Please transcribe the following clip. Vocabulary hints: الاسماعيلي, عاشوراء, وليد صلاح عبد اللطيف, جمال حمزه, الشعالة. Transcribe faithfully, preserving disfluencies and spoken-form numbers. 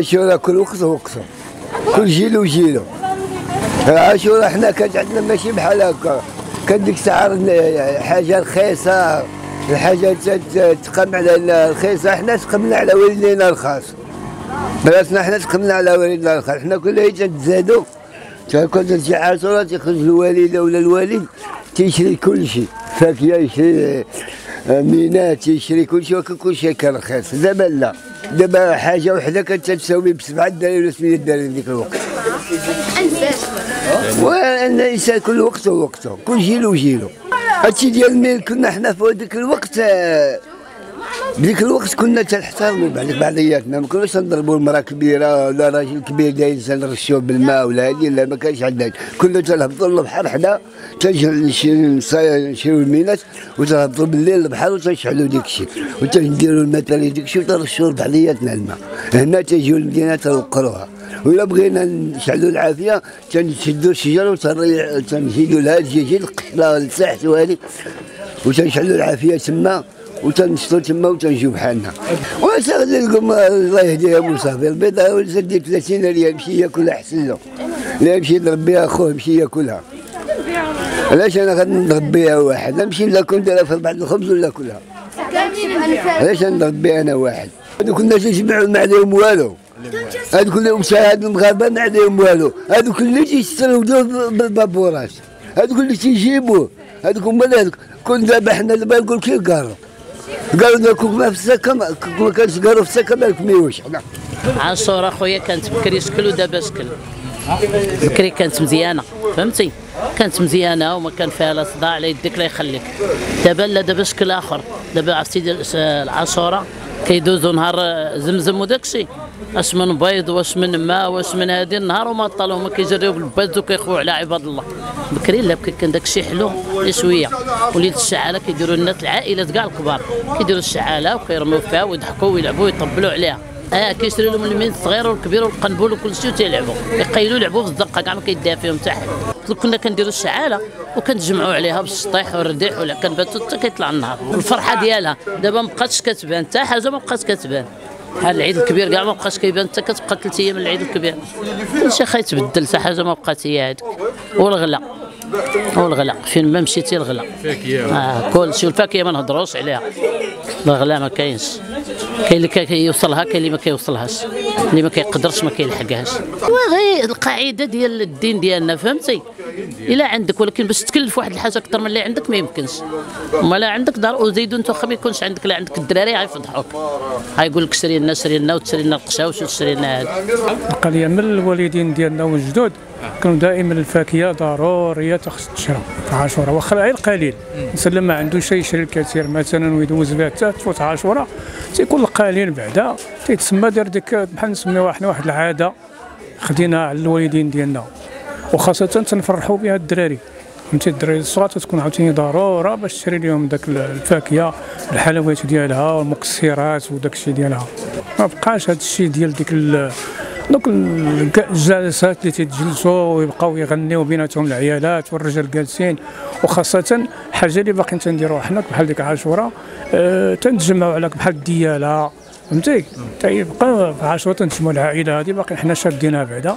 العاشوره كل وقت وقته، كل جيل وجيله. العاشوره حنا كانت عندنا ماشي بحال هكا، كان ديك الساعه حاجه رخيصه، الحاجه تقام على رخيصه، حنا تقمنا على والدينا الخاص. بلاتنا حنا تقمنا على والدينا الخاص، حنا كل حاجه تزادوا. كون تجي عاشوره تيخرج الوالده ولا الوالد تيشري كل شيء، فاكهه يشري، مينات يشري كل شيء، ولكن كل شيء كان رخيص. دابا لا، دابا حاجه وحده كانت تساوي بسبعه دراهم ولا ثمانيه دراهم ديك الوقت. وأن الانسان كل وقت ووقته، كل جيل وجيله. هادشي ديال مين كنا حنا في هذاك الوقت، بديك الوقت كنا تنحترموا بعضياتنا، ما كناش تنضربوا المراه كبيره ولا راجل كبير داير تنرشوه بالماء ولا هذه، لا ما كانش عندنا. كنا تنهبطوا للبحر حنا، تنشريو المينات وتنهبطوا بالليل للبحر وتنشعلوا ديك الشيء وتنديروا المثل ديك الشيء وتنرشوا بعضياتنا الماء. هنا تيجيو المدينه تنوقروها، وإلا بغينا نشعلوا العافيه تنشدوا الشجر وتنزيدوا لها الجيجيل القشره لتحت وهذيك، وتنشعلوا العافيه تما وتنشطوا تما وتنجيو بحالنا. واش غادي لكم الله يهديهم وصافي. البيضه ولات ديال ثلاثين ريال، مشي ياكلها احسن له، لا يمشي يضرب بها اخوه مشي ياكلها. علاش انا غادي نضرب بها واحد؟ نمشي ناكل نديرها في بعض الخبز ولا ناكلها. علاش نضرب بها انا واحد؟ هذوك الناس اللي جمعوا ما عليهم والو، هذوك اللي مساعد المغاربه ما عليهم والو، هذوك اللي تيستردوا بالبابورات، هذوك اللي تيجيبوه، هذوك هما اللي كون دابا حنا دابا نقول كي قاروا قالوا لنا كوك ما في السكه، ما كانش قالوا في السكه مالك ميوش. حنا عاشوره خويا كانت بكري شكل ودابا شكل، بكري كانت مزيانه فهمتي، كانت مزيانه وما كان فيها لا صداع لا يديك لا يخليك. دابا لا، دابا شكل اخر. دابا عرفتي العاشوره كيدوزوا نهار زمزم وداك الشيء، اش من بيض واش من ماء واش من هذه، النهار وما طالوا هما كيجريو بالباز وكيخووا على عباد الله. بكري لا، بكري كان داك الشيء حلو غير شويه. وليد الشعاله كيديروا الناس العائلات كاع الكبار كيديروا الشعاله وكيرميو فيها ويضحكوا ويلعبوا ويطبلوا عليها. اه كيشريو لهم المين الصغير والكبير والقنبول وكل شيء وتيلعبوا يقيلوا يلعبوا في الزرقه كاع ما كيدافيهم حتى حد. كنا كنديروا الشعاله وكنتجمعوا عليها بالسطيح والرديح والعنبات حتى كيطلع النهار. الفرحه ديالها دابا ما بقاتش كتبان، حتى حاجه ما بقاتش كتبان. بحال العيد الكبير كاع ما بقاش كيبان، حتى كتبقى ثلاث ايام العيد الكبير كلشي خايتبدل، حتى حاجه ما بقات هي هذيك. والغلا والغلا فين ما مشيتي الغلا الفاكهه اه كلشي، والفاكهه ما نهضروش عليها، الغلا ما كاينش. كاين اللي كيوصلها كاين اللي ما كيوصلهاش، اللي ما كيقدرش ما كيلحقهاش. وغير القاعده ديال الدين ديالنا فهمتي، الا عندك ولكن باش تكلف واحد الحاجه اكثر من اللي عندك ما يمكنش. اما لا عندك دار ازيد انت ما يكونش عندك، لا عندك الدراري غيفضحوك، غايقول لك شري لنا شري لنا وتشري لنا القشاوش وتشري لنا هذا. بقى ليا من الوالدين ديالنا والجدود كانوا دائما الفاكهه ضروريه خص تشرب في عاشوره، واخا غير قليل. الانسان ما عندوش شي يشري الكثير مثلا ويدوز بها حتى تفوت عاشوره تيكون القليل بعدا تيتسمى دار ديك بحال نسميوها حنا واحد العاده خديناها على الوالدين ديالنا، وخاصه تنفرحوا بها الدراري فهمتي. الدراري الصغار تكون عاوتاني ضروره باش تشري لهم داك الفاكهه الحلويات ديالها والمكسرات وداك الشيء ديالها. ما بقاش هذا الشيء ديال ديك دوك الجلسات اللي تيتجلسوا ويبقاو يغنيو بيناتهم العيالات والرجال جالسين. وخاصه حاجه اللي باقيين تنديروها حنا بحال ديك عاشوره أه تنتجمعوا على بحال الدياله فهمتي، تيبقى في عاشوره تنتجمعوا العائله هذه باقي حنا شادينها بعدا،